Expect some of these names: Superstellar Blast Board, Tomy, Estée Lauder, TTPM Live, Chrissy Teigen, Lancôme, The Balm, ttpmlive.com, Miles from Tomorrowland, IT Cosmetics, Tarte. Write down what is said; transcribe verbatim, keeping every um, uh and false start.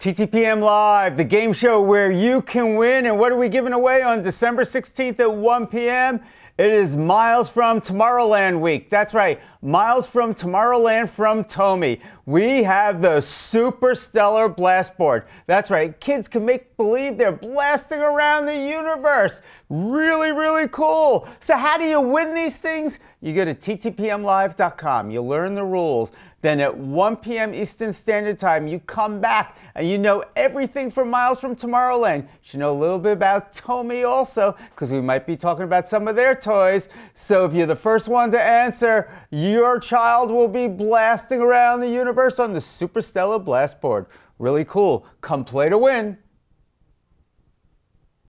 T T P M Live, the game show where you can win. And what are we giving away on December sixteenth at one p m? It is Miles from Tomorrowland week. That's right, Miles from Tomorrowland from Tomy. We have the Superstellar Blast Board. That's right, kids can make believe they're blasting around the universe. Really, really cool. So how do you win these things? You go to t t p m live dot com, you learn the rules. Then at one p m Eastern Standard Time, you come back and you know everything from Miles from Tomorrowland. You should know a little bit about Tomy also, because we might be talking about some of their toys. So if you're the first one to answer, your child will be blasting around the universe on the Superstellar Blast Board. Really cool. Come play to win.